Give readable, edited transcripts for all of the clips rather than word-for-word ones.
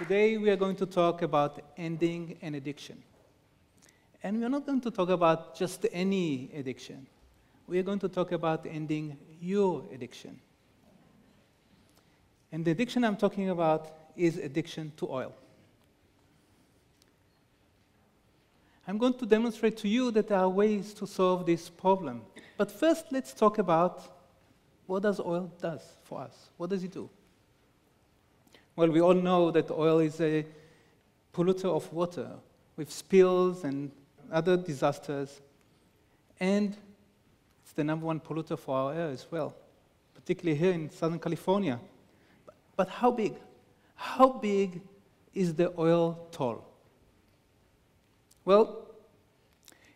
Today we are going to talk about ending an addiction. And we're not going to talk about just any addiction. We are going to talk about ending your addiction. And the addiction I'm talking about is addiction to oil. I'm going to demonstrate to you that there are ways to solve this problem. But first, let's talk about what does oil does for us? What does it do? Well, we all know that oil is a polluter of water with spills and other disasters. And it's the #1 polluter for our air as well, particularly here in Southern California. But how big? How big is the oil toll? Well,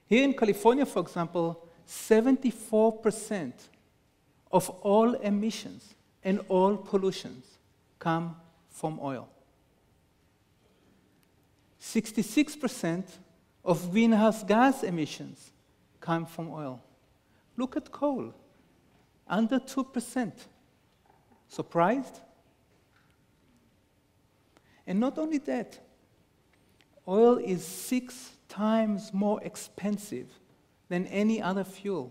here in California, for example, 74% of all emissions and all pollutions come from oil. 66% of greenhouse gas emissions come from oil. Look at coal, under 2%. Surprised? And not only that, oil is 6 times more expensive than any other fuel.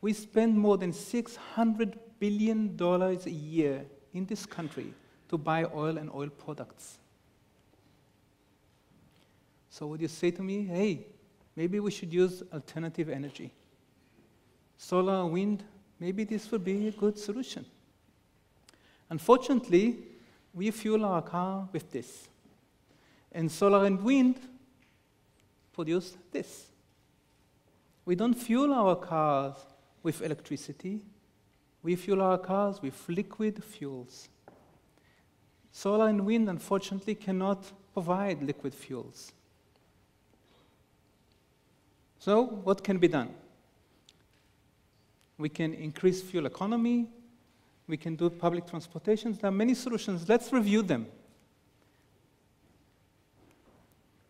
We spend more than $600 billion a year in this country to buy oil and oil products. So would you say to me, hey, maybe we should use alternative energy. Solar, wind, maybe this would be a good solution. Unfortunately, we fuel our car with this. And solar and wind produce this. We don't fuel our cars with electricity. We fuel our cars with liquid fuels. Solar and wind, unfortunately, cannot provide liquid fuels. So what can be done? We can increase fuel economy. We can do public transportation. There are many solutions. Let's review them.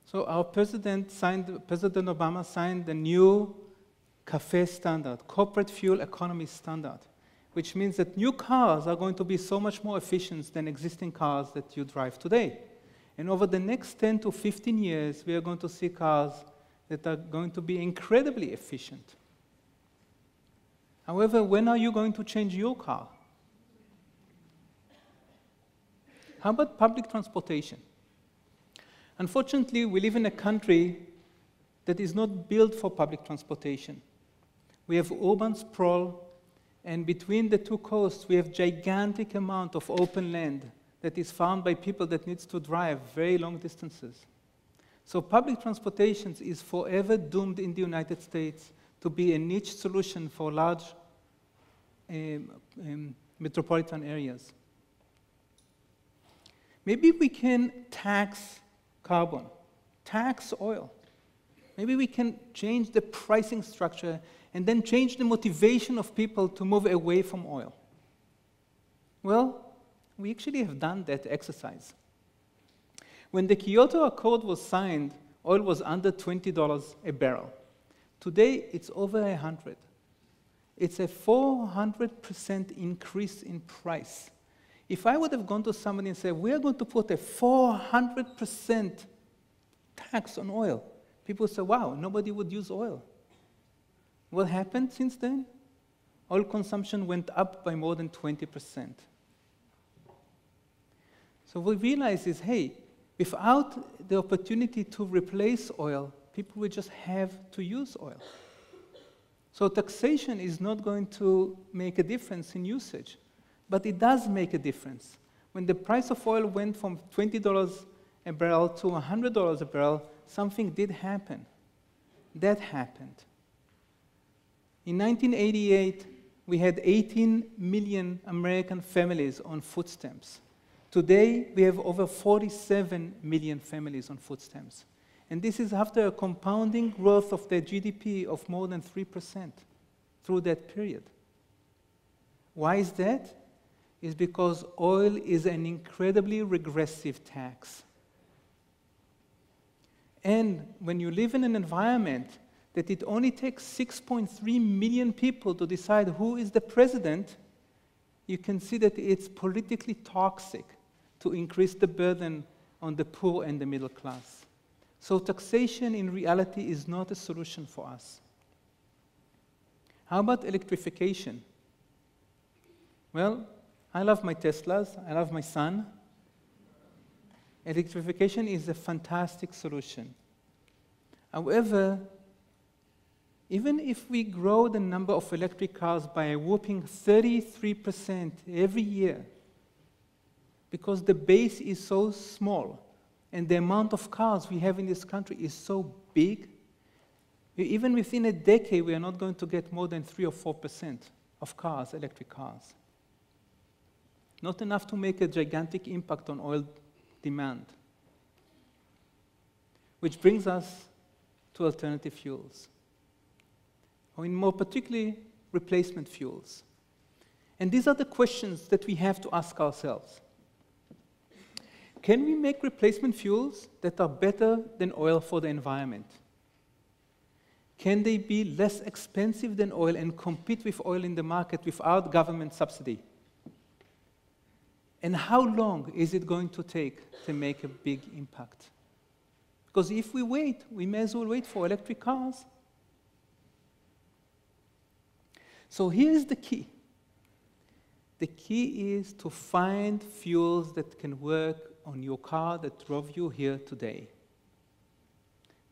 So our President Obama signed the new CAFE standard, Corporate Fuel Economy Standard, which means that new cars are going to be so much more efficient than existing cars that you drive today. And over the next 10 to 15 years, we are going to see cars that are going to be incredibly efficient. However, when are you going to change your car? How about public transportation? Unfortunately, we live in a country that is not built for public transportation. We have urban sprawl, and between the two coasts, we have gigantic amount of open land that is farmed by people that needs to drive very long distances. So public transportation is forever doomed in the United States to be a niche solution for large metropolitan areas. Maybe we can tax carbon, tax oil. Maybe we can change the pricing structure and then change the motivation of people to move away from oil. Well, we actually have done that exercise. When the Kyoto Accord was signed, oil was under $20 a barrel. Today, it's over 100. It's a 400% increase in price. If I would have gone to somebody and said, we are going to put a 400% tax on oil, people would say, wow, nobody would use oil. What happened since then? Oil consumption went up by more than 20%. So what we realize is, hey, without the opportunity to replace oil, people will just have to use oil. So taxation is not going to make a difference in usage. But it does make a difference. When the price of oil went from $20 a barrel to $100 a barrel, something did happen. That happened. In 1988, we had 18 million American families on food stamps. Today, we have over 47 million families on food stamps. And this is after a compounding growth of their GDP of more than 3% through that period. Why is that? Is because oil is an incredibly regressive tax. And when you live in an environment that it only takes 6.3 million people to decide who is the president, you can see that it's politically toxic to increase the burden on the poor and the middle class. So taxation in reality is not a solution for us. How about electrification? Well, I love my Teslas, I love my son. Electrification is a fantastic solution. However, even if we grow the number of electric cars by a whopping 33% every year, because the base is so small and the amount of cars we have in this country is so big, even within a decade we are not going to get more than 3 or 4% of cars, electric cars. Not enough to make a gigantic impact on oil demand. Which brings us to alternative fuels, or in more particularly, replacement fuels. And these are the questions that we have to ask ourselves. Can we make replacement fuels that are better than oil for the environment? Can they be less expensive than oil and compete with oil in the market without government subsidy? And how long is it going to take to make a big impact? Because if we wait, we may as well wait for electric cars. So here's the key. The key is to find fuels that can work on your car that drove you here today.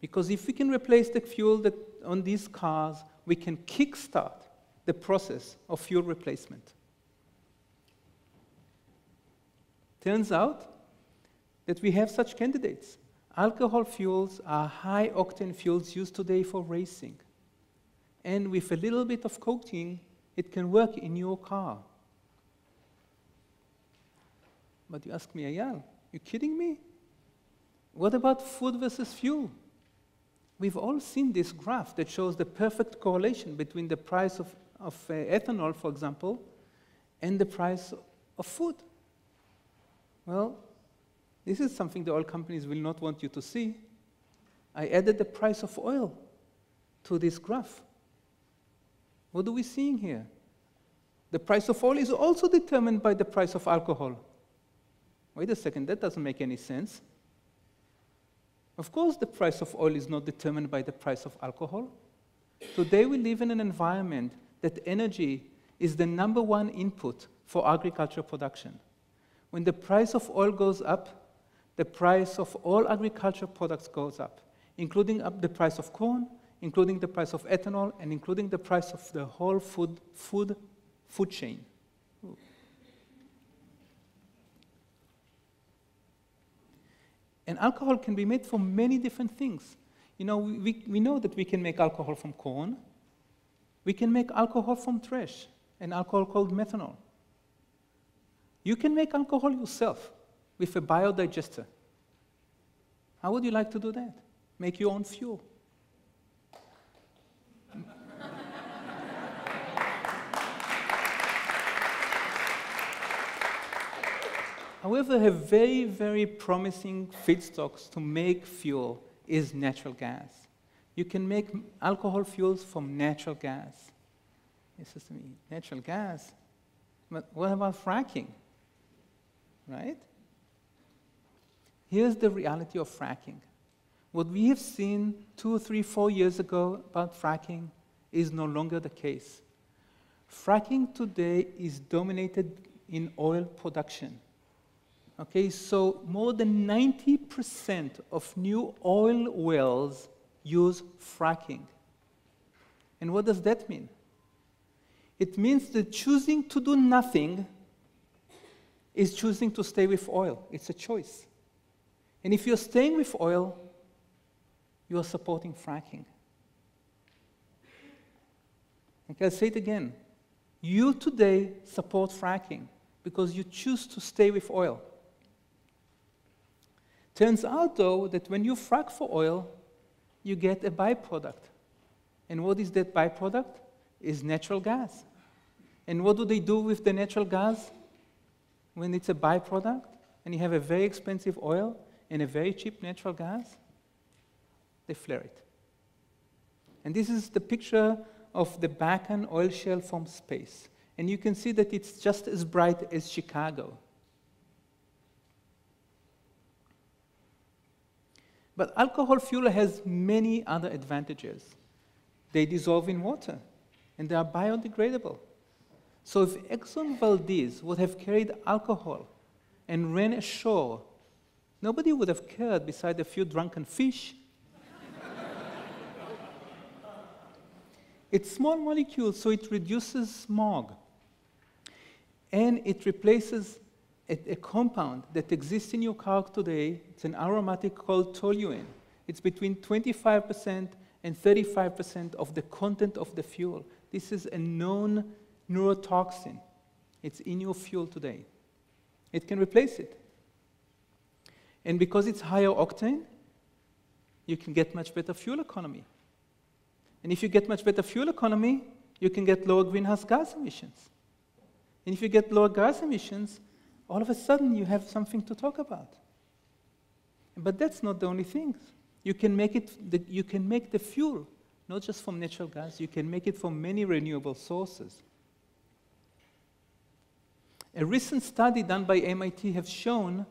Because if we can replace the fuel that on these cars, we can kickstart the process of fuel replacement. Turns out that we have such candidates. Alcohol fuels are high-octane fuels used today for racing. And with a little bit of coating, it can work in your car. But you ask me, Eyal, you kidding me? What about food versus fuel? We've all seen this graph that shows the perfect correlation between the price of ethanol, for example, and the price of food. Well, this is something the oil companies will not want you to see. I added the price of oil to this graph. What are we seeing here? The price of oil is also determined by the price of alcohol. Wait a second, that doesn't make any sense. Of course, the price of oil is not determined by the price of alcohol. Today, we live in an environment that energy is the number one input for agricultural production. When the price of oil goes up, the price of all agricultural products goes up, including the price of corn, including the price of ethanol, and including the price of the whole food chain. Ooh. And alcohol can be made from many different things. You know, we know that we can make alcohol from corn. We can make alcohol from trash, an alcohol called methanol. You can make alcohol yourself with a biodigester. How would you like to do that? Make your own fuel. However, a very, very promising feedstocks to make fuel is natural gas. You can make alcohol fuels from natural gas. This is natural gas. But what about fracking? Right? Here's the reality of fracking. What we have seen 2, 3, 4 years ago about fracking is no longer the case. Fracking today is dominated in oil production. Okay, so more than 90% of new oil wells use fracking. And what does that mean? It means that choosing to do nothing is choosing to stay with oil. It's a choice. And if you're staying with oil, you are supporting fracking. Okay, I'll say it again. You today support fracking because you choose to stay with oil. Turns out, though, that when you frack for oil, you get a byproduct. And what is that byproduct? It's natural gas. And what do they do with the natural gas when it's a byproduct and you have a very expensive oil and a very cheap natural gas? They flare it. And this is the picture of the Bakken oil shale from space. And you can see that it's just as bright as Chicago. But alcohol fuel has many other advantages. They dissolve in water, and they are biodegradable. So if Exxon Valdez would have carried alcohol and ran ashore, nobody would have cared besides a few drunken fish. It's small molecules, so it reduces smog. And it replaces a compound that exists in your car today. It's an aromatic called toluene. It's between 25% and 35% of the content of the fuel. This is a known neurotoxin. It's in your fuel today. It can replace it. And because it's higher octane, you can get much better fuel economy. And if you get much better fuel economy, you can get lower greenhouse gas emissions. And if you get lower gas emissions, all of a sudden you have something to talk about. But that's not the only thing. You can make the fuel, not just from natural gas, you can make it from many renewable sources. A recent study done by MIT has shown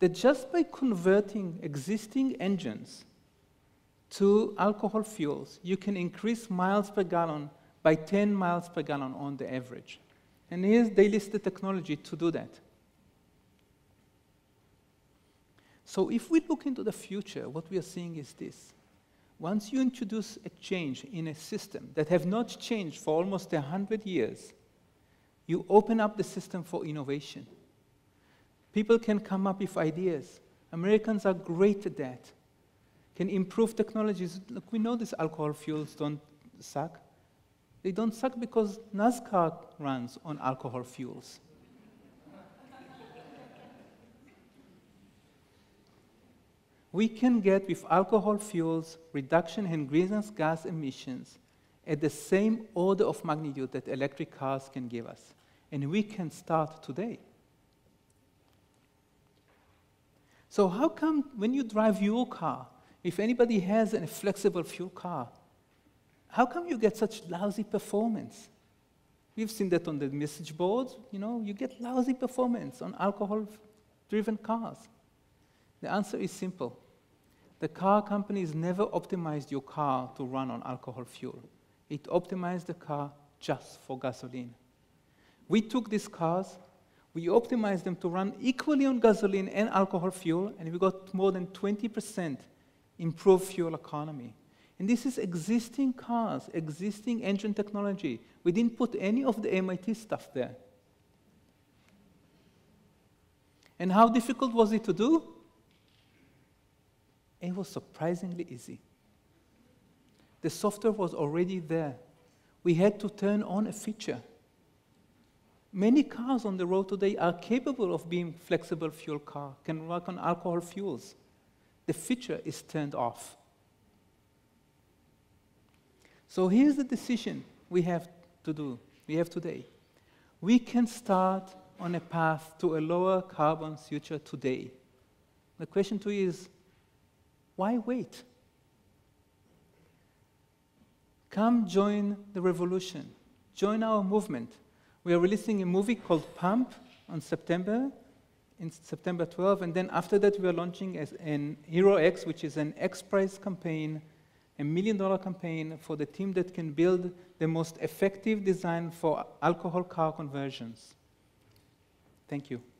that just by converting existing engines to alcohol fuels, you can increase miles per gallon by 10 miles per gallon on the average. And here they list the technology to do that. So if we look into the future, what we are seeing is this. Once you introduce a change in a system that has not changed for almost 100 years, you open up the system for innovation. People can come up with ideas. Americans are great at that. Can improve technologies. Look, we know these alcohol fuels don't suck. They don't suck because NASCAR runs on alcohol fuels. We can get, with alcohol fuels, reduction in greenhouse gas emissions at the same order of magnitude that electric cars can give us. And we can start today. So how come when you drive your car, if anybody has a flexible fuel car, how come you get such lousy performance? We've seen that on the message boards. You know, you get lousy performance on alcohol-driven cars. The answer is simple. The car companies never optimized your car to run on alcohol fuel. It optimized the car just for gasoline. We took these cars, we optimized them to run equally on gasoline and alcohol fuel, and we got more than 20% improved fuel economy. And this is existing cars, existing engine technology. We didn't put any of the MIT stuff there. And how difficult was it to do? It was surprisingly easy. The software was already there. We had to turn on a feature. Many cars on the road today are capable of being flexible fuel car, can work on alcohol fuels. The feature is turned off. So here's the decision we have to do, we have today. We can start on a path to a lower carbon future today. The question to you is, why wait? Come join the revolution. Join our movement. We are releasing a movie called Pump in September 12, and then after that we are launching an HeroX, which is an X Prize campaign, a $1 million campaign for the team that can build the most effective design for alcohol car conversions. Thank you.